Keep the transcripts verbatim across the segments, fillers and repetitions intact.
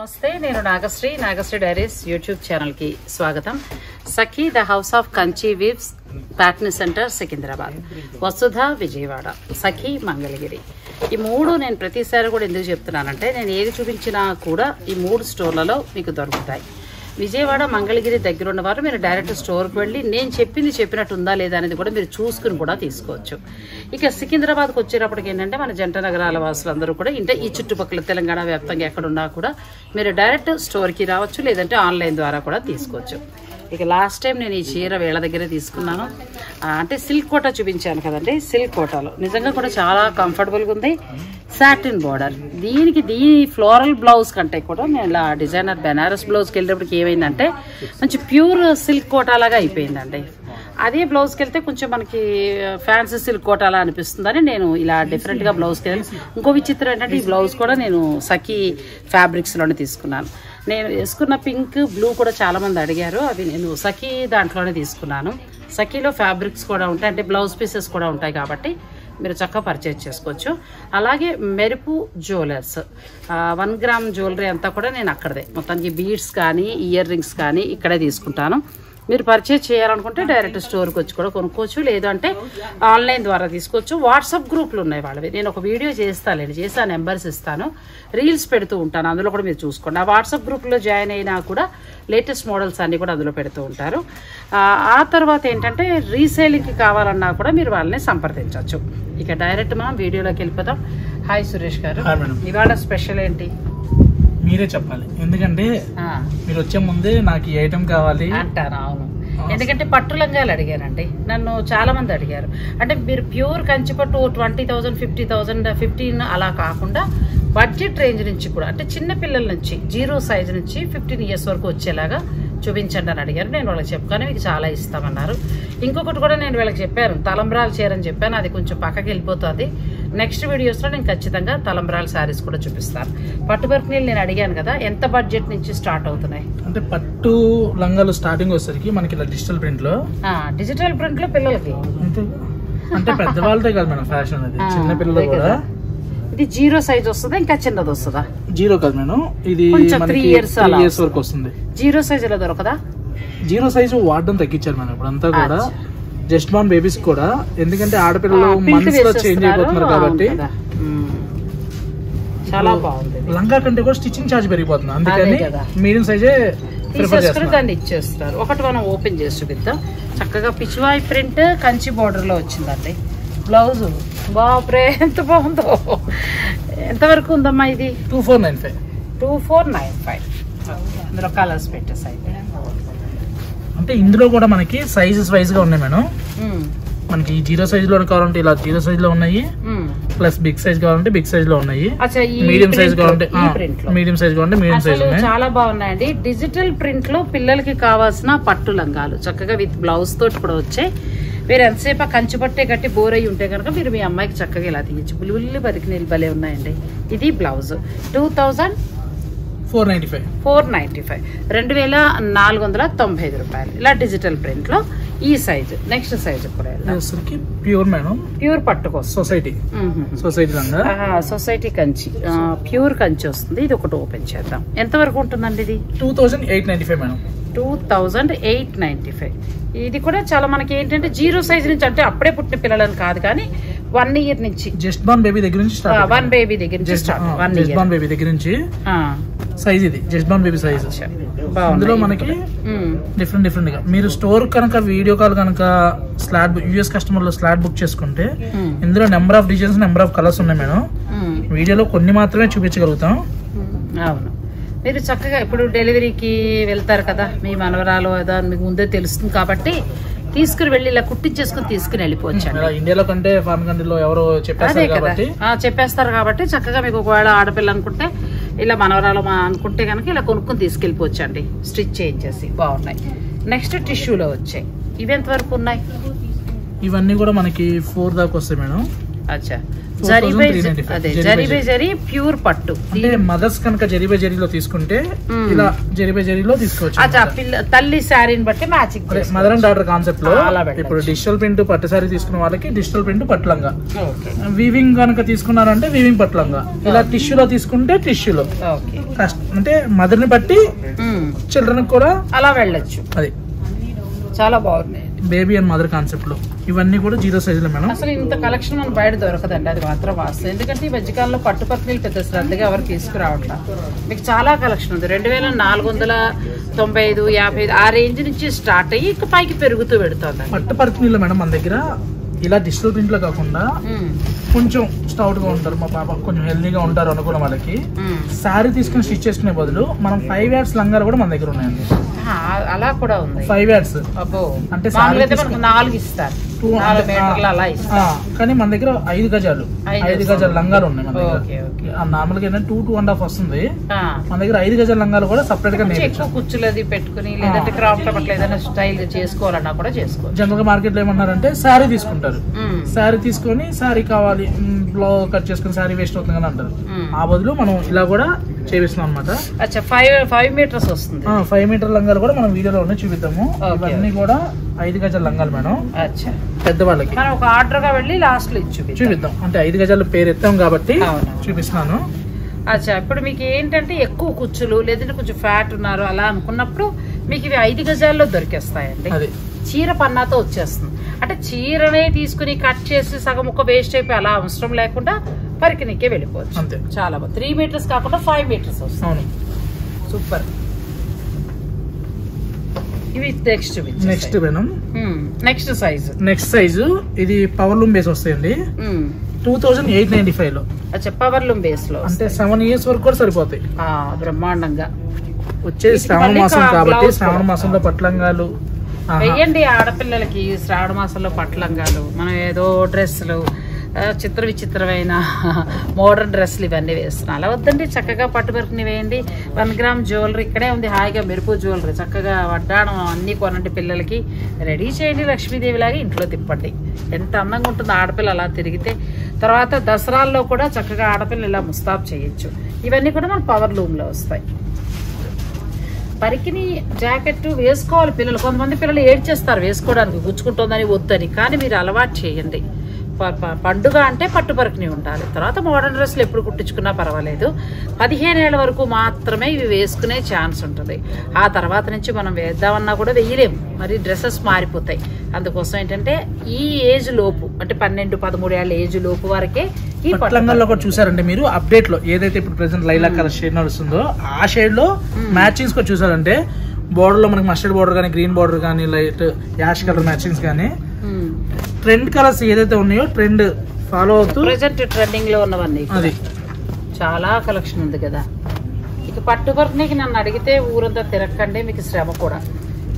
నమస్తే నేను Nagasri Nagasri diaries YouTube channel కి స్వాగతం Sakhi the house of Kanchi weaves pattern centre Secunderabad Vasudha Vijayawada Sakhi Mangalagiri ఈ మూడు నేను ప్రతిసారి కూడా ఎందుకు చెప్తున్నానంటే నేను ఏది చూపించినా కూడా ఈ మూడు స్టోర్లలో మీకు దొరుకుతాయి విజయవాడ మంగళగిరి దగ్గర ఉన్న వారు మీరు డైరెక్ట్ స్టోర్ కి వెళ్ళి నేను చెప్పింది చెప్పినట్టు ఉందా లేదా అనేది కూడా మీరు చూసుకుని కూడా తీసుకోవచ్చు ఇక సికింద్రాబాద్ కు వచ్చేటప్పటికి ఏంటంటే మన జంట నగరాల వాసులందరూ కూడా ఇంత ఈ చుట్టుపక్కల తెలంగాణ వ్యాప్తంగా ఎక్కడ ఉన్నా కూడా మీరు డైరెక్ట్ స్టోర్ కి రావచ్చు లేదంటే ఆన్లైన్ ద్వారా కూడా తీసుకోవచ్చు ఇక లాస్ట్ టైం నేను ఈ చీర వేళ దగ్గర తీసుకున్నాను అంటే సిల్క్ కోట చూపించాను కదండి సిల్క్ కోటలో నిజంగా కూడా చాలా కంఫర్టబుల్ గా ఉంది సాటిన్ బోర్డర్ దీనికి దీ ఫ్లోరల్ బ్లౌజ్ కంటే కూడా నేను ఇలా డిజైనర్ బెనారస్ బ్లౌజ్కి వెళ్ళినప్పటికి ఏమైందంటే మంచి ప్యూర్ సిల్క్ కోటా లాగా అయిపోయిందండి అదే బ్లౌజ్కి వెళ్తే కొంచెం మనకి ఫ్యాన్సీ సిల్క్ కోటా అలా అనిపిస్తుందని నేను ఇలా డిఫరెంట్గా బ్లౌజ్కి వెళ్ళి ఇంకో విచిత్రం ఏంటంటే ఈ బ్లౌజ్ కూడా నేను సఖీ ఫ్యాబ్రిక్స్లోనే తీసుకున్నాను నేను వేసుకున్న పింక్ బ్లూ కూడా చాలామంది అడిగారు అవి నేను సఖీ దాంట్లోనే తీసుకున్నాను సఖీలో ఫ్యాబ్రిక్స్ కూడా ఉంటాయి అంటే బ్లౌజ్ పీసెస్ కూడా ఉంటాయి కాబట్టి మీరు చక్కగా పర్చేజ్ చేసుకోవచ్చు అలాగే మెరుపు జ్యువెలర్స్ వన్ గ్రామ్ జ్యువెలరీ అంతా కూడా నేను అక్కడదే మొత్తానికి బీడ్స్ కానీ ఇయర్ రింగ్స్ కానీ ఇక్కడే తీసుకుంటాను మీరు పర్చేజ్ చేయాలనుకుంటే డైరెక్ట్ స్టోర్కి వచ్చి కూడా కొనుక్కోవచ్చు లేదంటే ఆన్లైన్ ద్వారా తీసుకోవచ్చు వాట్సాప్ గ్రూప్లు ఉన్నాయి వాళ్ళవి నేను ఒక వీడియో చేస్తానండి చేసి ఆ నెంబర్స్ ఇస్తాను రీల్స్ పెడుతూ ఉంటాను అందులో కూడా మీరు చూసుకోండి ఆ వాట్సాప్ గ్రూప్లో జాయిన్ అయినా కూడా లేటెస్ట్ మోడల్స్ అన్నీ కూడా అందులో పెడుతూ ఉంటారు ఆ తర్వాత ఏంటంటే రీసేలింగ్కి కావాలన్నా కూడా మీరు వాళ్ళని సంప్రదించవచ్చు ఇక డైరెక్ట్ మనం వీడియోలోకి వెళ్ళిపోతాం హాయ్ సురేష్ గారు ఇవాళ స్పెషల్ ఏంటి మీరే చెప్పాలి ఎందుకంటే మీరు వచ్చే ముందే నాకు ఈ ఐటమ్ కావాలి అంటారు అవును ఎందుకంటే పట్టు లంగాలు అడిగారండి నన్ను చాలా మంది అడిగారు అంటే మీరు ప్యూర్ కంచిపట్టు twenty thousand fifty thousand fifteen అలా కాకుండా బడ్జెట్ రేంజ్ నుంచి కూడా అంటే చిన్న పిల్లల నుంచి జీరో సైజ్ నుంచి ఫిఫ్టీన్ ఇయర్స్ వరకు వచ్చేలాగా చూపించండి అని అడిగారు నేను వాళ్ళకి చెప్పుకొని మీకు చాలా ఇస్తామన్నారు ఇంకొకటి కూడా నేను వీళ్ళకి చెప్పాను తలంబ్రాలు చీరని చెప్పాను అది కొంచెం పక్కకి వెళ్ళిపోతుంది నెక్స్ట్ వీడియోస్లో నేను ఖచ్చితంగా తలంబ్రాల శారీస్ కూడా చూపిస్తాను పట్టు వర్క్ని నేను అడిగాను కదా ఎంత బడ్జెట్ నుంచి స్టార్ట్ అవుతున్నాయి అంటే పట్టు లంగాలు స్టార్టింగ్ వచ్చేసరికి మనకి ఇలా డిజిటల్ ప్రింట్లో డిజిటల్ ప్రింట్లో పిల్లలకి అంటే పెద్దవాళ్ళతో కాదు మేడం ఫ్యాషన్ అది చిన్న పిల్లలు కూడా ఇది జీరో సైజ్ వస్తుందా ఇంకా చిన్నది వస్తుందా జీరో కాదు మేడం ఇది త్రీ ఇయర్స్ వరకు వస్తుంది జీరో సైజ్ ఇలా దొరకదా జీరో సైజ్ వాడడం తగ్గించారు మేడం ఇప్పుడు అంతా కూడా జస్ట్ బాన్ బేబీస్ కూడా ఎందుకంటే ఆడపిల్లలు మనసులో చేంజ్ అయిపోతున్నారు కాబట్టి చాలా బాగుంది లంగా కంటే కూడా స్టిచ్చింగ్ ఛార్జ్ పెరిగిపోతుంది అందుకని మీడియం సైజే దాన్ని ఇచ్చేస్తారు ఒకటి మనం ఓపెన్ చేసి చూపిద్దాం చక్కగా పిచ్వాయి ప్రింట్ కంచి బోర్డర్ లో వచ్చిందండి బ్లౌజ్ బాప్రే ఎంత బాగుందో ఎంతవరకు ఉందమ్మా ఇది two four nine five two four nine five అందులో కలర్స్ పెట్టేసాయి అంటే ఇందులో కూడా మనకి సైజెస్ వైజ్ గా ఉన్నాయి మేడం మనకి జీరో సైజ్ లో కావాలంటే ఇలా జీరో సైజ్ లో ఉన్నాయి ప్లస్ బిగ్ సైజ్ కావాలంటే బిగ్ సైజ్ లో ఉన్నాయి మీడియం సైజ్ కావాలంటే మీడియం సైజ్ కావాలంటే మీడియం సైజ్ ఉన్నాయి చాలా బాగున్నాయండి డిజిటల్ ప్రింట్ లో పిల్లలకి కావాల్సిన పట్టు లంగాలు చక్కగా విత్ బ్లౌజ్ తోటి కూడా వచ్చాయి మీరు ఎంతసేపు కంచి పట్టే కట్టి బోర్ అయ్యి ఉంటే కనుక మీరు మీ అమ్మాయికి చక్కగా ఇలా తీయచ్చు బుల్లి బరికి నిలబలే ఉన్నాయండి ఇది blouse two thousand four ninety five four ninety five రెండు వేల నాలుగు వందల తొంభై ఐదు రూపాయలు ఇలా డిజిటల్ ప్రింట్లో ఈ సైజు నెక్స్ట్ సైజు కూడా ప్యూర్ మేడం ప్యూర్ పట్టుకో society society society Kanchi pure Kanchi వస్తుంది ఇది ఒకటి ఓపెన్ చేద్దాం ఎంతవరకు ఉంటుందండి ఇది two thousand eight ninety five madam two thousand eight ninety five ఇది కూడా చాలా మనకి ఏంటంటే జీరో సైజ్ నుంచి అంటే అప్పుడే పుట్టిన పిల్లలని కాదు కానీ వన్ ఇయర్ నుంచి జస్ట్ బాన్ బేబీ దగ్గర నుంచి వన్ బేబీ దగ్గర నుంచి start one just born baby దగ్గర నుంచి సైజ్ ఇది జస్ట్ బాన్ బేబీ సైజ్ అందులో మనకి డిఫరెంట్ డిఫరెంట్ గా మీరు స్టోర్ కనుక వీడియో కాల్ కనుక స్లాట్ యూఎస్ కస్టమర్ లో స్లాట్ బుక్ చేసుకుంటే ఇందులో number of designs number of colours ఉన్నాయి మేడం వీడియోలో కొన్ని మాత్రమే చూపించగలుగుతాం అవును మీరు చక్కగా ఇప్పుడు డెలివరీకి వెళ్తారు కదా మీ మనవరాలు ఏదో మీకు ముందే తెలుస్తుంది కాబట్టి తీసుకుని వెళ్ళి ఇలా కుట్టించేసుకుని తీసుకుని వెళ్ళిపోవచ్చు చెప్పేస్తారు కాబట్టి చక్కగా మీకు ఒకవేళ ఆడపిల్ల అనుకుంటే ఇలా మనవరాలు అనుకుంటే కనుక ఇలా కొనుక్కుని తీసుకెళ్ళిపోవచ్చు అండి స్టిచ్ చేయించేసి బాగున్నాయి నెక్స్ట్ టిష్యూలో వచ్చాయి ఇవి ఎంతవరకు ఉన్నాయి ఇవన్నీ కూడా మనకి ఫోర్ దాకా వస్తాయి మేడం అచ్చా ప్యూర్ పట్టు మదర్స్ కనుక జరిబే జరీలో తీసుకుంటే ఇలా జరిబే జరీలో తీసుకోవచ్చు తల్లి శారీని బట్టి matching mother and daughter concept లో ఇప్పుడు డిజిటల్ ప్రింట్ పట్టు శారీ తీసుకున్న వాళ్ళకి డిజిటల్ ప్రింట్ పట్టులంగా వీవింగ్ కనుక తీసుకున్నారంటే వీవింగ్ పట్టులంగా ఇలా టిష్యూలో తీసుకుంటే టిష్యూలో ఓకే అంటే మదర్ని బట్టి చిల్డ్రన్ కూడా అలా వెళ్ళొచ్చు. అది చాలా బాగున్నాయి బేబీ అండ్ మదర్ కాన్సెప్ట్ లో. ఇవన్నీ కూడా జీరో సైజ్ లో మేడం. అసలు ఇంత కలెక్షన్ మనం బయట దొరకదండి, అది మాత్రం వాస్తవం. ఎందుకంటే ఈ మధ్యకాలంలో పట్టు పత్రికలు పెద్ద శ్రద్ధగా ఎవరు తీసుకురావట్లా. మీకు చాలా కలెక్షన్ ఉంది. రెండు వేల నాలుగు వందల తొంభై ఐదు యాభై ఐదు ఆ రేంజ్ నుంచి స్టార్ట్ అయ్యి ఇక పైకి పెరుగుతూ పెడుతుంది. పట్టు పత్రికలు మేడం మన దగ్గర ఇలా డిజిటల్ ప్రింట్ లో కాకుండా కొంచెం స్టౌట్ గా ఉంటారు మా పాప, కొంచెం హెల్దీగా ఉంటారు అనుకున్న వాళ్ళకి సారీ తీసుకుని స్టిచ్ చేసుకునే బదులు మనం ఫైవ్ యార్డ్స్ లంగాలు కూడా మన దగ్గర ఉన్నాయండి. అలా కూడా ఉంది ఫైవ్ యార్డ్స్ అంటే నాలుగు ఇస్తారు టూ అలా ఇస్తారు, కానీ మన దగ్గర ఐదు గజాలు ఐదు గజాల లంగాలు ఉన్నాయి మన దగ్గర. నార్మల్ గా టూ టూ అండ్ హాఫ్ వస్తుంది, మన దగ్గర ఐదు గజాల లంగాలు కూడా సపరేట్ గా ఎక్కువ కుర్చీలు అది పెట్టుకుని లేదంటే క్రాఫ్ట్ అట్లా ఏదైనా స్టైల్ చేసుకోవాలన్నా కూడా చేసుకోవాలి. జనరల్ గా మార్కెట్ లో ఏమన్నారంటే సారీ తీసుకుంటారు, సారీ తీసుకొని సారీ కావాలి బ్లౌ కట్ చేసుకుని సారీ వేస్ట్ అవుతుంది కదా అంటారు. ఆ బదులు మనం ఇలా కూడా చేపిస్తున్నాం అనమాట. ఫైవ్ మీటర్స్ వస్తుంది, ఫైవ్ మీటర్ లంగాలు కూడా మనం వీడియోలో ఉన్నాయి చూపిద్దాము. ఇవన్నీ కూడా ఐదు గజాల లంగాలు మేడం పెద్దవాళ్ళకి. మనం ఒక ఆర్డర్ గా వెళ్ళి లాస్ట్ లో ఇచ్చి చూపిద్దాం అంటే ఐదు గజాల పేరు ఎత్తాం కాబట్టి చూపిస్తున్నాను. అచ్చా ఇప్పుడు మీకు ఏంటంటే ఎక్కువ కుచ్చులు లేదంటే కొంచెం ఫ్యాట్ ఉన్నారు అలా అనుకున్నప్పుడు మీకు ఇవి ఐదు గజాల్లో దొరికేస్తాయండి. అది చీర పన్నాతో వచ్చేస్తుంది అంటే చీరనే తీసుకుని కట్ చేసి సగం ఒక వేస్ట్ అయిపోయి అలా అవసరం లేకుండా పరికి నీకే వెళ్ళిపోవచ్చు అంతే. చాలా బాగా త్రీ మీటర్స్ కాకుండా ఫైవ్ మీటర్స్ వస్తుంది. సూపర్. ఇవి next next madam next size next size ఇది పవర్ లూమ్ బేస్ వస్తాయండి two thousand eight ninety five లో. పవర్ లూమ్ బేస్ లో అంటే సెవెన్ ఇయర్స్ వరకు కూడా సరిపోతాయి బ్రహ్మాండంగా. వచ్చేది శ్రావణ మాసం కాబట్టి శ్రావణ మాసంలో పట్లంగాలు వెయ్యండి ఆడపిల్లలకి. శ్రావణ మాసంలో పట్లంగాలు మనం ఏదో డ్రెస్సులు చిత్ర విచిత్రమైన మోడర్న్ డ్రెస్సులు ఇవన్నీ వేస్తున్నాం అలా వద్దండి. చక్కగా పట్టుబెరుకుని వేయండి. వన్ గ్రామ్ జ్యువెలరీ ఇక్కడే ఉంది హాయిగా మెరుపు జ్యువెలరీ చక్కగా వడ్డాణం అన్నీ కొనండి. పిల్లలకి రెడీ చేయండి, లక్ష్మీదేవిలాగా ఇంట్లో తిప్పండి. ఎంత అందంగా ఉంటుందో ఆడపిల్ల అలా తిరిగితే. తర్వాత దసరాల్లో కూడా చక్కగా ఆడపిల్లలు ఇలా ముస్తాబ్ చేయొచ్చు. ఇవన్నీ కూడా మన పవర్ లూమ్లో వస్తాయి. పరికిని జాకెట్ వేసుకోవాలి పిల్లలు. కొంతమంది పిల్లలు ఏడ్చేస్తారు వేసుకోవడానికి గుచ్చుకుంటుందని వద్దని, కానీ మీరు అలవాటు చేయండి. పండుగ అంటే పట్టు పరికిని ఉండాలి. తర్వాత మోడర్న్ డ్రెస్సులు ఎప్పుడు కుట్టించుకున్నా పర్వాలేదు. పదిహేను ఏళ్ళ వరకు మాత్రమే ఇవి వేసుకునే ఛాన్స్ ఉంటుంది. ఆ తర్వాత నుంచి మనం వేద్దామన్నా కూడా వేయలేము, మరి డ్రెస్సెస్ మారిపోతాయి. అందుకోసం ఏంటంటే ఈ ఏజ్ లోపు అంటే పన్నెండు పదమూడు ఏళ్ళ ఏజ్ లోపు వరకే ఈ పట్లంగాల్లో కూడా చూసారంటే మీరు అప్డేట్ లో ఏదైతే ఇప్పుడు ప్రెసెంట్ లైలా కలర్ షేడ్ నడుస్తుందో ఆ షేడ్ లో మ్యాచింగ్స్ కూడా చూసారంటే బోర్డర్ లో మనకి మస్టర్డ్ బోర్డర్ కానీ గ్రీన్ బోర్డర్ కానీ లైట్ యాష్ కలర్ మ్యాచింగ్స్ కానీ ట్రెండ్ కలర్స్ ఏదైతే ఉన్నాయో ట్రెండ్ ఫాలో అవుతూ ప్రెసెంట్ ట్రెండింగ్ లో ఉన్నవన్నీ అది చాలా కలెక్షన్ ఉంది కదా. ఇక పట్టు వర్క్ నన్ను అడిగితే ఊరంతా తిరగండి, మీకు శ్రమ కూడా.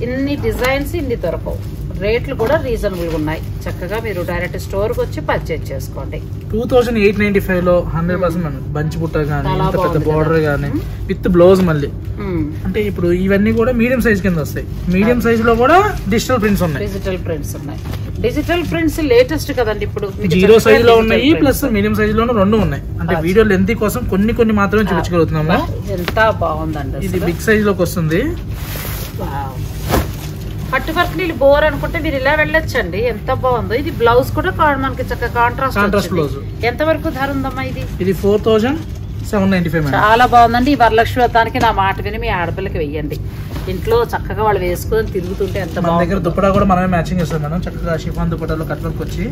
ఇన్ని డిజైన్స్ ఇన్ని దొరకవు, రేట్లు కూడా రీజనబుల్గా ఉన్నాయి. చక్కగా మీరు డైరెక్ట్ స్టోర్కి వచ్చి పర్చేజ్ చేసుకోండి. Two thousand eight ninety five లో హండ్రెడ్ పర్సెంట్ బంచి బుట్ట కానీ పెద్ద బార్డర్ కానీ విత్ బ్లౌజ్ మళ్ళీ. అంటే ఇప్పుడు ఇవన్నీ కూడా మీడియం సైజ్ కింద వస్తాయి. మీడియం సైజ్ లో కూడా డిజిటల్ ప్రింట్స్ ఉన్నాయి. డిజిటల్ ప్రింట్స్ ఉన్నాయి. డిజిటల్ ప్రింట్స్ లేటెస్ట్ కదండి ఇప్పుడు. జీరో సైజ్ లో ఉన్నాయి ప్లస్ మీడియం సైజ్ లో రెండు ఉన్నాయి. అంటే వీడియో లెంత్ కోసం కొన్ని కొన్ని మాత్రమే చూపించగలుగుతున్నాము. ఎంత బాగుందండి. ఇది బిగ్ సైజ్ లోకి వస్తుంది. పట్టు వర్క్ నీళ్ళు బోర్ అనుకుంటే మీరు ఇలా వెళ్ళొచ్చండి. ఎంత బాగుందో. ఇది బ్లౌజ్ కూడా మనకి చక్కగా కాంట్రాస్ట్ కాంట్రాస్ట్ బ్లౌజ్. ఎంత వరకు ధర ఉందమ్మా ఇది? ఇది four thousand seven ninety five. చాలా బాగుందండి. ఈ వరలక్ష్మి వ్రతానికి నా మాట విని మీ ఆడపిల్లకి వెయ్యండి. ఇంట్లో చక్కగా వాళ్ళు వేసుకుని తిరుగుతుంటే ఎంత బాగుంది. దగ్గర దుప్పటా కూడా మనమే మ్యాచింగ్ చేస్తాం మేడం. చక్కగా షిఫాన్ దుప్పటాలో కట్ వర్క్ వచ్చి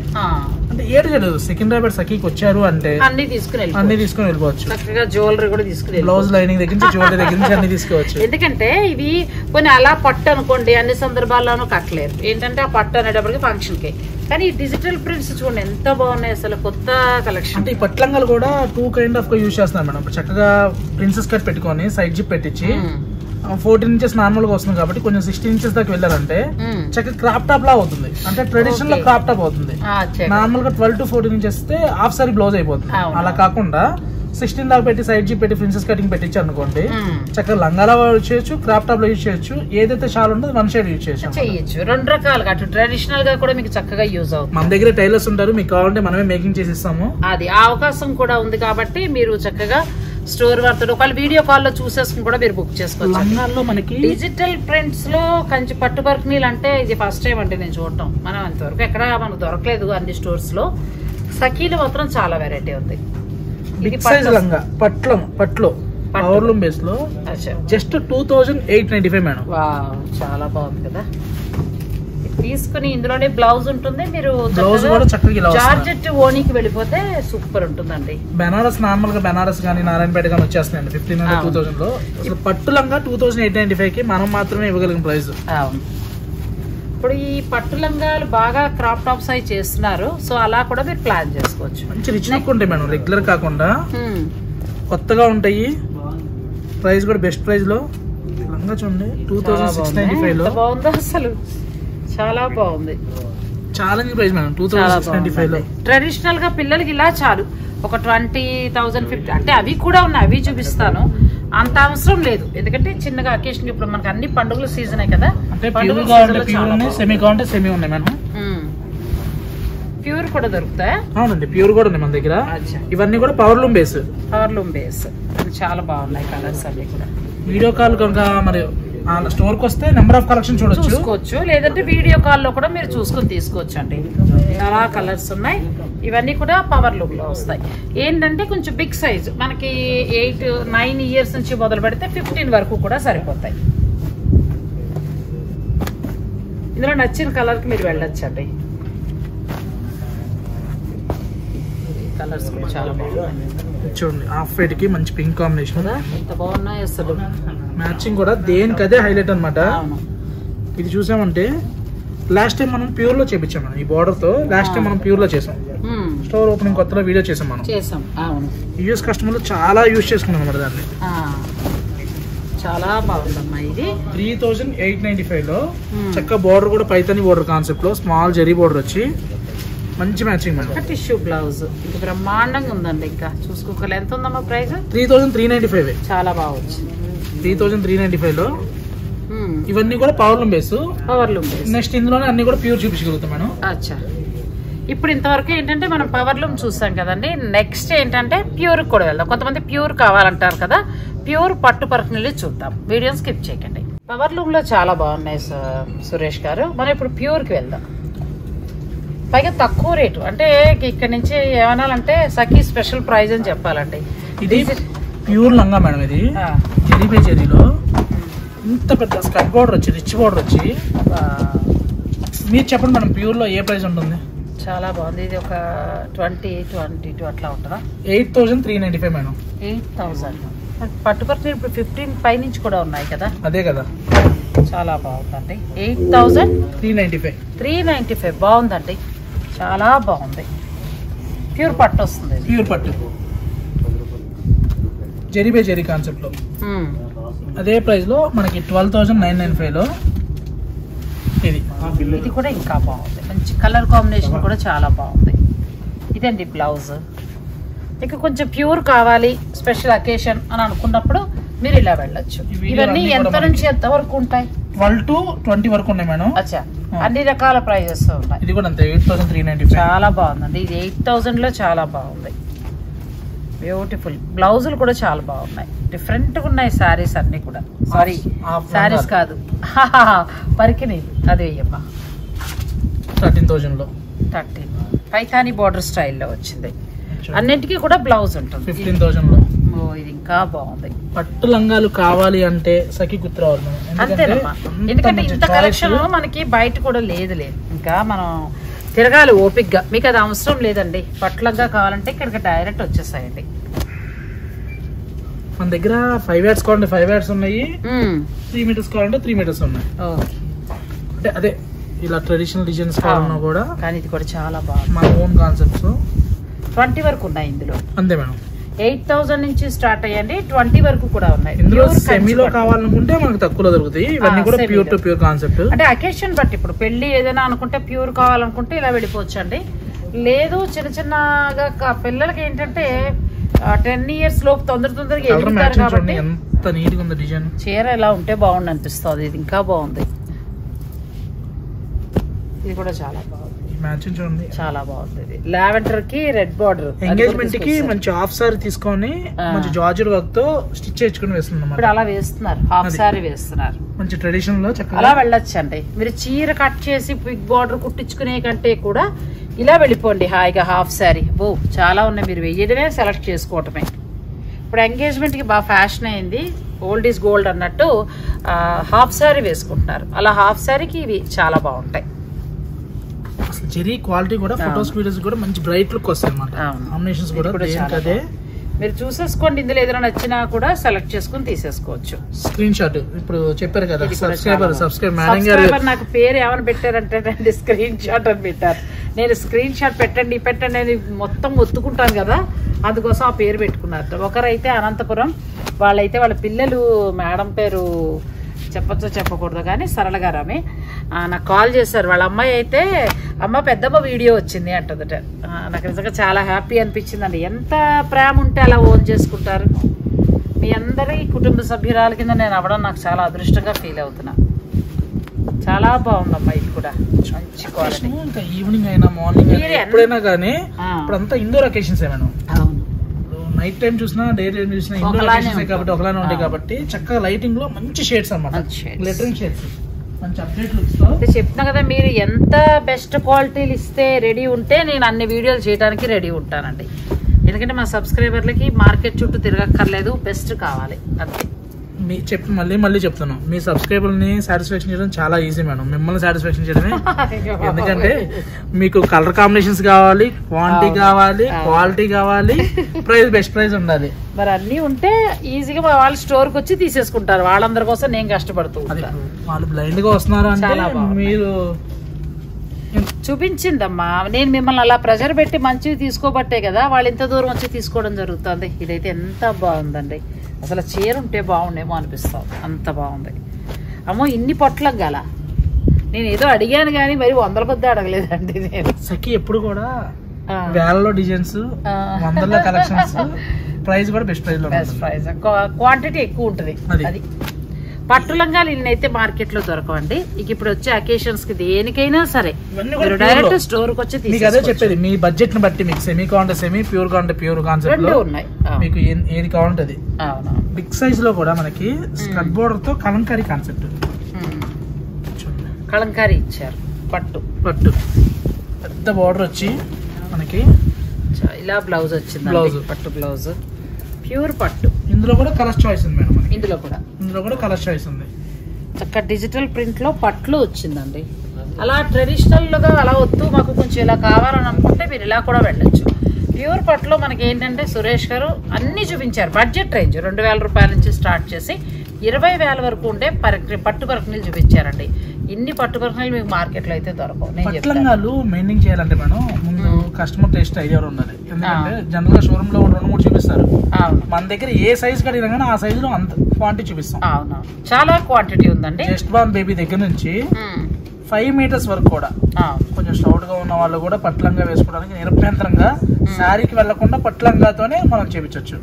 అంటే ఏడు కాదు సికింద్రాబాద్ సఖీకి వచ్చారు అంటే అన్ని తీసుకుని అన్ని తీసుకుని వెళ్ళిపోవచ్చు. చక్కగా జ్యువెలరీ కూడా తీసుకుని బ్లౌజ్ లైనింగ్ దగ్గర నుంచి జ్యువెలరీ దగ్గర నుంచి అన్ని తీసుకోవచ్చు. ఎందుకంటే ఇవి కొన్ని అలా పట్టు అనుకోండి అన్ని సందర్భాల్లోనూ కట్టలేరు. ఏంటంటే ఆ పట్టు అనేటప్పటికి ఫంక్షన్ కి. కానీ డిజిటల్ ప్రింట్స్ చూడండి ఎంత బాగున్నాయి అసలు. కొత్త కలెక్షన్. అంటే ఈ పట్లంగాలు కూడా టూ కైండ్ ఆఫ్ యూజ్ చేస్తున్నాం మేడం. చక్కగా ప్రిన్సెస్ కట్ పెట్టుకొని సైడ్ జిప్ పెట్టించి ఫోర్టీన్ ఇంచెస్ నార్మల్ గా వస్తుంది కాబట్టి కొంచెం సిక్స్టీన్ ఇంచెస్ దాకా వెళ్ళారంటే చక్కగా క్రాప్ టాప్ లా అవుతుంది. అంటే ట్రెడిషనల్ క్రాప్ టాప్ అవుతుంది. నార్మల్ గా twelve to fourteen inches half sari blouse అయిపోతుంది. అలా కాకుండా సిక్స్టీన్ దాకా పెట్టి సైడ్ జిప్ పెట్టి ప్రిన్సెస్ కటింగ్ పెట్టించి అనుకోండి చక్కగా లంగాలో యూజ్ చేయొచ్చు, క్రాప్ టాప్ లో యూజ్ చేయొచ్చు, ఏదైతే షాల్ ఉంటుందో వన్ షేడ్ యూజ్ చేయొచ్చు. రెండు రకాలుగా అటు ట్రెడిషనల్ గా కూడా మీకు చక్కగా యూజ్ అవుతుంది. మన దగ్గర టైలర్స్ ఉంటారు, మీకు కావాలంటే మనమే మేకింగ్ చేసి ఇస్తాము. అది ఆ అవకాశం కూడా ఉంది కాబట్టి మీరు చక్కగా స్టోర్ వార్తలు ఒకవేళ వీడియో కాల్ లో చూసేసుకుని కూడా మీరు బుక్ చేసుకోవచ్చు. మనకి డిజిటల్ ప్రింట్స్ లో కంచి పట్టు వర్క్ నీళ్ళు అంటే ఇది ఫస్ట్ టైం అంటే నేను చూడటం. మనం అంతవరకు ఎక్కడ మనకు దొరకలేదు అన్ని స్టోర్స్ లో. సఖీలు మాత్రం చాలా వెరైటీ ఉంది. పట్లం పట్లో Powerloom base lo. Just two thousand eight ninety-five madam. Wow, chala bagundi kada. తీసుకొని ఇందులోనే బ్లౌజ్ ఉంటుంది మీరు బ్లౌజ్ కూడా చక్కగా ఇలా వస్తుంది జార్జెట్ ఓనికి వెళ్ళిపోతే సూపర్ ఉంటుందండి బనారస్ నార్మల్ గా బనారస్ గాని నారాయణపేట గాని వచ్చేస్తాయండి fifteen hundred two thousand లో అసలు పట్టులంగా two thousand eight ninety-five కి మనం మాత్రమే ఇవ్వగలిగిన ప్రైస్ అవును ఇప్పుడు ఈ పట్టులంగాలు బాగా క్రాప్ టాప్ సైజ్ చేస్తున్నారు సో అలా కూడా మీరు ప్లాన్ చేసుకోవచ్చు మంచి రిచ్ లుక్ ఉంటాయి మనం రెగ్యులర్ కాకుండా కొత్తగా ఉంటాయి ప్రైస్ కూడా బెస్ట్ ప్రైస్ లో లంగా చూడండి two thousand six ninety-five లో బాగుంది అసలు చాలా బాగుంది ఛాలెంజ్ ప్రైస్ మనం two thousand twenty-five లో ట్రెడిషనల్ గా పిల్లలకి ఇలా చాలు ఒక twenty thousand fifty అంటే అవి కూడా ఉన్నాయి అవి చూపిస్తాను అంత అవసరం లేదు ఎందుకంటే చిన్నగా అకేషన్ ఇప్పుడు మనకి అన్ని పండుగల సీజనే కదా అంటే పండుగ కావాలంటే ప్యూర్ ఉన్నాయి సెమీ కావాలంటే సెమీ ఉన్నాయి మనం ప్యూర్ కూడా దొరుకుతాయా అవునండి ప్యూర్ కూడా ఉంది మన దగ్గర ఇవన్నీ కూడా power loom base power loom base చాలా బాగున్నాయి కలర్స్ అవి కూడా వీడియో కాల్ కనుక మరి స్టోర్ కి వస్తే నెంబర్ ఆఫ్ కలెక్షన్ చూడొచ్చు చూసుకోవచ్చు లేదంటే వీడియో కాల్ లో కూడా మీరు చూసుకొని తీసుకోవచ్చు అండి చాలా కలర్స్ ఉన్నాయి ఇవన్నీ కూడా పవర్ లూమ్ లో వస్తాయి ఏంటంటే కొంచెం బిగ్ సైజ్ మనకి ఎయిట్ నైన్ ఇయర్స్ నుంచి మొదలు పెడితే ఫిఫ్టీన్ వరకు కూడా సరిపోతాయి ఇందులో నచ్చిన కలర్ కి మీరు వెళ్ళొచ్చు అండి కలర్స్ చాలా బాగున్నాయి చూడండి హాఫ్ వైట్ కి మంచి పింక్ కాంబినేషన్ కదా ఎంత బాగున్నాయి అసలు మ్యాచింగ్ కూడా దేనికదే హైలైట్ అన్నమాట ఇది చూసామంటే లాస్ట్ టైం మనం ప్యూర్ లో చేపించాం మనం ఈ బోర్డర్ తో లాస్ట్ టైం మనం ప్యూర్ లో చేసాం స్టోర్ ఓపెనింగ్ కొత్తలో వీడియో చేసాం మనం చేసాం అవును యూఎస్ కస్టమర్లు చాలా యూస్ చేసుకున్నాం అన్నమాట దాన్ని చాలా బాగుందమ్మా ఇది three thousand eight ninety-five లో చక్క బోర్డర్ కూడా పైతాని బోర్డర్ కాన్సెప్ట్ లో స్మాల్ జెరీ బోర్డర్ వచ్చి మంచి మ్యాచింగ్ మేడం టిష్యూ బ్లౌజ్ ఇది బ్రహ్మాండంగా ఉందండి ఇంకా చూసుకోకలే ఎంత ఉందమ్మా price three thousand three ninety-five చాలా బాగుంది three thousand three ninety-five లో ఇవన్నీ కూడా power loom base power loom base next ఇందులోనే అన్ని కూడా ప్యూర్ చూపించగలుగుతాం మనం అచ్చా ఇప్పుడు ఇంతవరకు ఏంటంటే మనం పవర్ లూమ్ చూసాం కదండి నెక్స్ట్ ఏంటంటే ప్యూర్ కూడా వెళ్దాం కొంతమంది ప్యూర్ కావాలంటారు కదా ప్యూర్ పట్టు పర్ఫెక్ట్లీ చూద్దాం వీడియో స్కిప్ చేయకండి పవర్ లూమ్ లో చాలా బాగున్నాయి సురేష్ గారు మనం ఇప్పుడు ప్యూర్ కి వెళ్దాం పైగా తక్కువ రేటు అంటే ఇక్కడ నుంచి ఏమనాలంటే సఖీ స్పెషల్ ప్రైజ్ అని చెప్పాలండి ఇది ప్యూర్ లంగా మేడం ఇది చెరీ బై చెరీలో ఇంత పెద్ద స్కట్ బోర్డర్ వచ్చి రిచ్ బోర్డర్ వచ్చి మీరు చెప్పండి మేడం ప్యూర్లో ఏ ప్రైస్ ఉంటుంది చాలా బాగుంది ఇది ఒక ట్వంటీ ట్వంటీ టూ అట్లా ఉంటుందా eight thousand three ninety five madam eight thousand పట్టుపర్తి ఇప్పుడు ఫిఫ్టీన్ పై నుంచి కూడా ఉన్నాయి కదా అదే కదా చాలా బాగుందండి eight thousand three ninety five three ninety five బాగుందండి చాలా బాగుంది ప్యూర్ పట్టు వస్తుంది ప్యూర్ పట్టు జెరీ బై జెరీ కాన్సెప్ట్ లో అదే ప్రైస్ లో మనకి twelve thousand nine nine five లో ఇది ఇది కూడా ఇంకా బాగుంది మంచి కలర్ కాంబినేషన్ కూడా చాలా బాగుంది ఇదండి బ్లౌజ్ ఇక కొంచెం ప్యూర్ కావాలి స్పెషల్ అకేషన్ అని అనుకున్నప్పుడు మీరు ఇలా వెళ్ళొచ్చు ఇవన్నీ ఎంత నుంచి ఎంత వరకు ఉంటాయి ట్వెల్వ్ టు ట్వంటీ వరకు ఉన్నాయి మేడం అచ్చా అన్ని రకాల ప్రైజెస్ ఉన్నాయి ఇది కూడా అంతే eight thousand three ninety five చాలా బాగుందండి ఇది ఎయిట్ థౌసండ్ లో చాలా బాగుంది బ్యూటిఫుల్ బ్లౌజులు కూడా చాలా బాగున్నాయి డిఫరెంట్ గా ఉన్నాయి సారీస్ అన్ని కూడా సారీ సారీస్ కాదు పరికిని అదే అయ్యమ్మా థర్టీన్ థౌసండ్ లో థర్టీన్ పైతాని బోర్డర్ స్టైల్లో వచ్చింది అన్నిటికీ కూడా బ్లౌజ్ ఉంటుంది ఫిఫ్టీన్ థౌసండ్ లో ఇది ఇంకా బాగుంది పట్టు లంగాలు కావాలి అంటే సఖీ గుర్తురావాలి అంతేనమ్మా ఎందుకంటే ఇంత కలెక్షన్ మనకి బయట కూడా లేదు లేదు ఇంకా మనం తిరగాలి ఓపిక్గా మీకు అది అవసరం లేదండి పట్లంగా కావాలంటే ఇక్కడికి డైరెక్ట్ వచ్చేసాయండి మన దగ్గర ఫైవ్ యార్డ్స్ కావాలంటే ఫైవ్ యార్డ్స్ ఉన్నాయి త్రీ మీటర్స్ కావాలంటే త్రీ మీటర్స్ ఉన్నాయి అంటే అదే ఇలా ట్రెడిషనల్ డిజైన్స్ కావాలన్నా కూడా కానీ ఇది కూడా చాలా బాగుంది మన ఓన్ కాన్సెప్ట్స్ ట్వంటీ వరకు ఉన్నాయి ఇందులో అంతే మేడం ఎయిట్ థౌసండ్ నుంచి స్టార్ట్ అయ్యండి ట్వంటీ వరకు కూడా ఉన్నాయి ఇందులో సెమీలో కావాలనుకుంటే మనకు తక్కువలో దొరుకుతాయి ఇవన్నీ కూడా ప్యూర్ టు ప్యూర్ కాన్సెప్ట్ అంటే అకేషన్ బట్టి ఇప్పుడు పెళ్లి ఏదైనా అనుకుంటే ప్యూర్ కావాలనుకుంటే ఇలా వెళ్ళిపోవచ్చు అండి లేదు చిన్న చిన్నగా పిల్లలకి ఏంటంటే టెన్ ఇయర్స్ లోపు తొందర తొందరగా ఎదుగుతారు కాబట్టి ఎంత నీట్ గా ఉంది డిజైన్ చీర ఇలా ఉంటే బాగుంది అనిపిస్తుంది ఇది ఇంకా బాగుంది ఇది కూడా చాలా బాగుంది మ్యాచింగ్ చూడండి చాలా బాగుంది లావెండర్ కి రెడ్ బార్డర్ ఎంగేజ్మెంట్ కి మంచి హాఫ్ సారీ తీసుకొని మంచి జార్జెట్ వర్క్ తో స్టిచ్ చేసుకొని వేస్తున్నాం ఇప్పుడు అలా వేస్తున్నారు హాఫ్ సారీ వేస్తున్నారు మంచి ట్రెడిషన్ లో చక్కగా అలా వెళ్ళొచ్చండి మీరు చీర కట్ చేసి బిగ్ బార్డర్ కుట్టించుకునే కంటే కూడా ఇలా వెళ్ళిపోండి హాయిగా హాఫ్ సారీ ఓ చాలా ఉన్నాయి మీరు వేయడమే సెలెక్ట్ చేసుకోవటమే ఇప్పుడు ఎంగేజ్మెంట్కి బాగా ఫ్యాషన్ అయింది, ఓల్డ్ ఈజ్ గోల్డ్ అన్నట్టు హాఫ్ శారీ వేసుకుంటున్నారు. అలా హాఫ్ శారీకి ఇవి చాలా బాగుంటాయి. జెరీ క్వాలిటీ కూడా ఫోటోస్ వీడియోస్ కూడా మంచి బ్రైట్ లుక్ వస్తాయి అన్నమాట. కాంబినేషన్స్ కూడా అదే. మీరు చూసేసుకోండి, ఇందులో ఏదైనా నచ్చినా కూడా సెలెక్ట్ చేసుకుని తీసేసుకోవచ్చు. స్క్రీన్ షాట్ ఇప్పుడు చెప్పారు కదా, సబ్స్క్రైబర్ సబ్స్క్రైబ్ మేడం గారు నాకు పేరు ఏమని పెట్టారంటే అండి స్క్రీన్ షాట్ అని పెట్టారు. నేను స్క్రీన్ షాట్ పెట్టండి పెట్టండి అని మొత్తం ఒత్తుకుంటాను కదా, అందుకోసం ఆ పేరు పెట్టుకున్నారు. ఒకరైతే అనంతపురం వాళ్ళైతే వాళ్ళ పిల్లలు మేడం పేరు చెప్పచ్చో చెప్పకూడదు కానీ సరళ గారు ఆమె నాకు కాల్ చేశారు. వాళ్ళ అమ్మాయి అయితే అమ్మ పెద్దమ్మ వీడియో వచ్చింది అంటదట. నాకు నిజంగా చాలా హ్యాపీ అనిపించిందండి. ఎంత ప్రేమ ఉంటే అలా ఓన్ చేసుకుంటారు. మీ అందరి కుటుంబ సభ్యురాల కింద నేను అవ్వడం నాకు చాలా అదృష్టంగా ఫీల్ అవుతున్నా. చాలా బాగుందమ్మా, ఇది కూడా మంచి క్వాలిటీ. ఇంకా ఈవినింగ్ అయినా మార్నింగ్ ఎప్పుడైనా కానీ ఇప్పుడంతా ఇండోర్ అకేషన్స్ ఏమైనా నైట్ టైం చూసినా డే టైం చూసినా ఇండోర్ అకేషన్స్ కాబట్టి ఒకలానే ఉంటాయి కాబట్టి చక్కగా లైటింగ్ లో మంచి షేడ్స్ అన్నమాట, గ్లిటరింగ్ షేడ్స్. చెప్తున్నా కదా, మీరు ఎంత బెస్ట్ క్వాలిటీలు ఇస్తే రెడీ ఉంటే నేను అన్ని వీడియోలు చేయడానికి రెడీ ఉంటానండి. ఎందుకంటే మా సబ్స్క్రైబర్లకి మార్కెట్ చుట్టూ తిరగక్కర్లేదు, బెస్ట్ కావాలి అంతే. మీ చెప్ మళ్ళీ మళ్ళీ చెప్తాను, మీ సబ్స్క్రైబర్ని సాటిస్ఫాక్షన్ చేయడం చాలా ఈజీ మేడం, మిమ్మల్ని సాటిస్ఫాక్షన్ చేయడమే. ఎందుకంటే మీకు కలర్ కాంబినేషన్స్ కావాలి, క్వాంటిటీ కావాలి, క్వాలిటీ కావాలి, ప్రైస్ బెస్ట్ ప్రైస్ ఉండాలి. మరి అన్నీ ఉంటే ఈజీగా వాళ్ళు స్టోర్కి వచ్చి తీసేసుకుంటారు. వాళ్ళందరి కోసం నేను కష్టపడుతూ ఉంటాను. వాళ్ళు బ్లైండ్గా వస్తున్నారు అంటే మీరు చూపించిందమ్మా, నేను మిమ్మల్ని అలా ప్రెజర్ పెట్టి మంచివి తీసుకోబట్టే కదా వాళ్ళు ఇంత దూరం వచ్చి తీసుకోవడం జరుగుతుంది. ఇదైతే ఎంత బాగుందండి, అసలు చీర ఉంటే బాగుండేమో అనిపిస్తుంది, అంత బాగుంది. అమ్మో ఇన్ని పొట్లకు గల నేను ఏదో అడిగాను కానీ మరి వందల కొద్ది అడగలేదండి నేను. సఖి ఎప్పుడు కూడా వేలలో డిజైన్స్, వందల కలెక్షన్స్, ప్రైస్ కూడా best price, best price, quantity ఎక్కువ ఉంటుంది. అది పట్టులంగా నేనైతే మార్కెట్ లో దొరకవండి. ఇక ఇప్పుడు వచ్చే అకేషన్స్ కి దేనికైనా సరే డైరెక్ట్ స్టోర్ కి వచ్చి అదే చెప్పేది. మీ బడ్జెట్ ని బట్టి మీకు సెమీ కాంట సెమీ, ప్యూర్ కాంట ప్యూర్ కాన్సెప్ట్ లో ఉన్నాయి. మీకు ఏది కావాలంటది. బిగ్ సైజ్ లో కూడా మనకి స్కర్ట్ బోర్డర్ తో కలంకారీ కాన్సెప్ట్, కలంకారీ ఇచ్చారు. పట్టు పట్టు పెద్ద బోర్డర్ వచ్చి మనకి ఇలా బ్లౌజ్ వచ్చింది, బ్లౌజ్ పట్టు బ్లౌజ్, ప్యూర్ పట్టు. ఇందులో కూడా కలర్ చాయిస్ ఉంది మేడం, ఇందులో కూడా ఇందులో కూడా కలర్ చాయిస్ ఉంది. చక్కగా డిజిటల్ ప్రింట్ లో పట్లు వచ్చిందండి. అలా ట్రెడిషనల్ గా అలా వద్దు మాకు కొంచెం ఇలా కావాలని అనుకుంటే మీరు ఇలా కూడా వెళ్ళొచ్చు. ప్యూర్ పట్లో మనకి ఏంటంటే సురేష్ గారు అన్ని చూపించారు. బడ్జెట్ రేంజ్ రెండు వేల రూపాయల నుంచి స్టార్ట్ చేసి ఇరవై వేల వరకు ఉండే పరిక పట్టు పరికణలు చూపించారండి. ఇన్ని పట్టు పరికణలు మీకు మార్కెట్ లో అయితే దొరకవు. మెయింటైన్ చేయాలంటే మనం ముందు కస్టమర్ టేస్ట్ ఐడియా ఉండాలి. ఎందుకంటే జనరల్ గా షోరూమ్ లో రెండు మూడు చూపిస్తారు, మన దగ్గర ఏ సైజ్ కడిగినా కానీ ఆ సైజ్ లో అంత క్వాంటిటీ చూపిస్తాం. చాలా క్వాంటిటీ ఉందండి. జస్ట్ బాన్ బేబీ దగ్గర నుంచి ఫైవ్ మీటర్స్ వరకు కూడా కొంచెం షార్ట్ గా ఉన్న వాళ్ళు కూడా పట్లంగా వేసుకోవడానికి నిరభ్యంతరంగా శారీకి వెళ్లకుండా పట్లంగాతోనే మనం చేయించవచ్చు.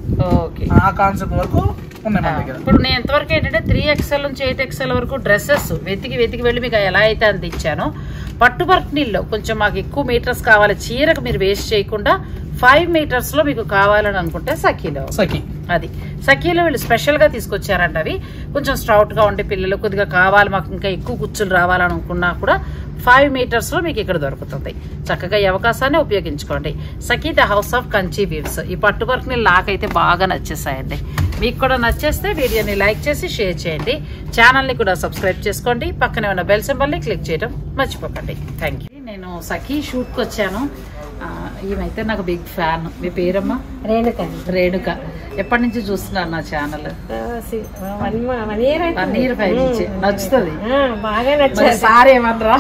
ఆ కాన్సెప్ట్ వరకు ఉన్నాయి మన దగ్గర. ఇప్పుడు నేను ఎంతవరకు ఏంటంటే త్రీ ఎక్స్ఎల్ నుంచి ఎయిట్ ఎక్స్ఎల్ వరకు డ్రెస్సెస్ వెతికి వెతికి వెళ్ళి మీకు ఎలా అయితే అంత ఇచ్చాను. పట్టు పర్క్నీల్లో కొంచెం మాకు ఎక్కువ మీటర్స్ కావాలి, చీరకు మీరు వేస్ట్ చేయకుండా ఫైవ్ మీటర్స్ లో మీకు కావాలని అనుకుంటే సఖీలో సఖీ అది సఖీలో వీళ్ళు స్పెషల్ గా తీసుకొచ్చారంట. అవి కొంచెం స్ట్రౌట్ గా ఉండే పిల్లలు కొద్దిగా కావాలి మాకు ఇంకా ఎక్కువ కుచ్చులు రావాలని అనుకున్నా కూడా ఫైవ్ మీటర్స్ లో మీకు ఇక్కడ దొరుకుతుంది. చక్కగా ఈ అవకాశాన్ని ఉపయోగించుకోండి. Sakhi the house of Kanchi weaves. ఈ పట్టు వర్క్ నేను నాకైతే బాగా నచ్చేసాయండి. మీకు కూడా నచ్చేస్తే వీడియోని లైక్ చేసి షేర్ చేయండి. ఛానల్ని కూడా సబ్స్క్రైబ్ చేసుకోండి. పక్కనే ఉన్న బెల్ సింబల్ని క్లిక్ చేయడం మర్చిపోకండి. Thank you. నేను సఖీ షూట్కి వచ్చాను. ఈమెయితే నాకు బిగ్ ఫ్యాన్. మీ పేరమ్మా? రేణుక. రేణుక ఎప్పటి నుంచి చూస్తున్నాను నా ఛానల్? వన్ ఇయర్ పై నుంచి. నచ్చుతుంది సార్ ఏమన్నా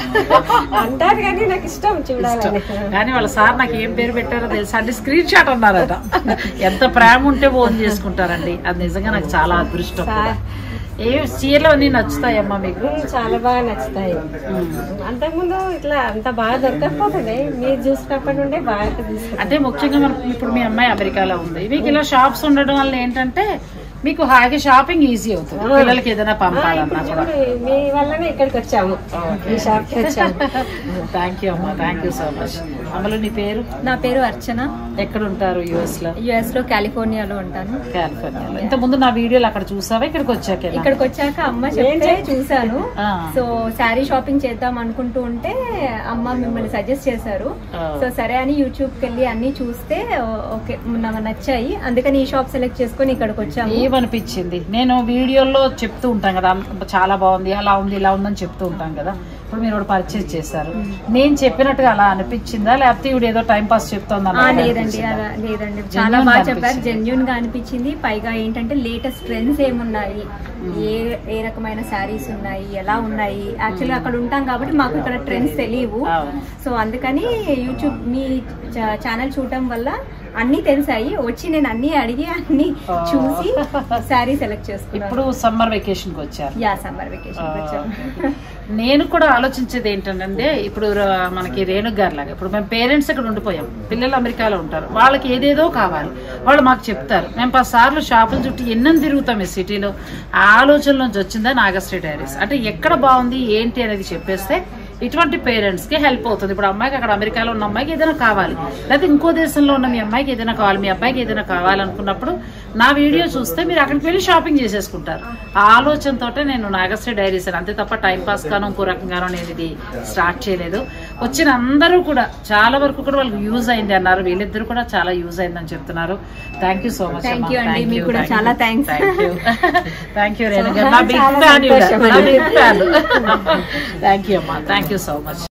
అంటారు కానీ నాకు ఇష్టం చూడాలి. కానీ వాళ్ళ సార్ నాకు ఏం పేరు పెట్టారో తెలుసా అండి? స్క్రీన్ షాట్ అన్నారట. ఎంత ప్రేమ ఉంటే ఫోన్ చేసుకుంటారండి. అది నిజంగా నాకు చాలా అదృష్టం. ఏ చీరలు అన్నీ నచ్చుతాయమ్మా మీకు? చాలా బాగా నచ్చుతాయి. అంతకుముందు ఇట్లా అంత బాగా దొరకకపోతుండే, మీరు చూసినప్పటి నుండే బాగా. అంటే ముఖ్యంగా మనం ఇప్పుడు మీ అమ్మాయి అమెరికాలో ఉంది, మీకు ఇలా షాప్స్ ఉండడం వల్ల ఏంటంటే మీకు హాయిగా షాపింగ్ ఈజీ అవుతుంది. పిల్లలకి ఏదైనా పంపాలన్నా మీ వల్లనే ఇక్కడికి వచ్చాము, ఈ షాప్కి వచ్చాము. థ్యాంక్ యూ అమ్మా, థ్యాంక్ యూ సో మచ్. అమలు నీ పేరు నా పేరు అర్చన ఎక్కడ ఉంటారు యుఎస్ లో యుఎస్ లో కాలిఫోర్నియాలో ఉంటాను కాలిఫోర్నియాలో ఇంత ముందు నా వీడియోలు అక్కడ చూసావా ఇక్కడికి వచ్చాక ఇక్కడికి వచ్చాక అమ్మ చెప్తే చూసాను సో సారీ షాపింగ్ చేద్దాం అనుకుంటూ ఉంటే అమ్మ మిమ్మల్ని సజెస్ట్ చేశారు సో సరే అని యూట్యూబ్ కి వెళ్ళి అన్ని చూస్తే ఓకే నాకు నచ్చాయి అందుకని ఈ షాప్ సెలెక్ట్ చేసుకొని ఇక్కడికి వచ్చాము ఏమనిపించింది నేను వీడియోలో చెప్తూ ఉంటాను కదా చాలా బాగుంది అలా ఉంది ఇలా ఉందని చెప్తూ ఉంటాను కదా ఇప్పుడు మీరు పర్చేస్ చేశారు నేను చెప్పినట్టుగా అలా అనిపించిందా లేకపోతే ఇవిడ ఏదో టైం పాస్ చెప్తుందా లేదండి లేదండి చాలా బాగా చెప్పారు జెన్యూన్ గా అనిపించింది పైగా ఏంటంటే లేటెస్ట్ ట్రెండ్స్ ఏమున్నాయి ఏ ఏ రకమైన శారీస్ ఉన్నాయి ఎలా ఉన్నాయి యాక్చువల్గా అక్కడ ఉంటాం కాబట్టి మాకు ఇక్కడ ట్రెండ్స్ తెలియవు సో అందుకని యూట్యూబ్ మీ ఛానల్ చూడటం వల్ల అన్ని తెలిసాయి వచ్చి నేను అన్ని అడిగి అన్ని చూసి సారీ సెలెక్ట్ చేసుకున్నాను ఇప్పుడు సమ్మర్ వెకేషన్ కి వచ్చారు యా సమ్మర్ వెకేషన్ కి వచ్చాను నేను కూడా ఆలోచించేది ఏంటంటే ఇప్పుడు మనకి రేణు గారు లాగా ఇప్పుడు మేము పేరెంట్స్ ఇక్కడ ఉండిపోయాం పిల్లలు అమెరికాలో ఉంటారు వాళ్ళకి ఏదేదో కావాలి వాళ్ళు మాకు చెప్తారు మేము పది సార్లు షాపులు చుట్టూ ఎన్నెన్ని తిరుగుతాం ఈ సిటీలో ఆ ఆలోచనలో వచ్చిందా నాగశ్రీ డైరీస్ అంటే ఎక్కడ బాగుంది ఏంటి అనేది చెప్పేస్తే ఇటువంటి పేరెంట్స్ కి హెల్ప్ అవుతుంది ఇప్పుడు అమ్మాయికి అక్కడ అమెరికాలో ఉన్న అమ్మాయికి ఏదైనా కావాలి లేకపోతే ఇంకో దేశంలో ఉన్న మీ అమ్మాయికి ఏదైనా కావాలి మీ అబ్బాయికి ఏదైనా కావాలనుకున్నప్పుడు నా వీడియో చూస్తే మీరు అక్కడికి వెళ్ళి షాపింగ్ చేసేసుకుంటారు ఆ ఆలోచనతో నేను నాగశ్రీ డైరీస్ అంతే తప్ప టైం పాస్ గానో ఇంకో రకంగానో నేను ఇది స్టార్ట్ చేయలేదు వచ్చిన అందరూ కూడా చాలా వరకు కూడా వాళ్ళకి యూజ్ అయింది అన్నారు వీళ్ళిద్దరు కూడా చాలా యూజ్ అయిందని చెప్తున్నారు thank you so much thank you thank you so much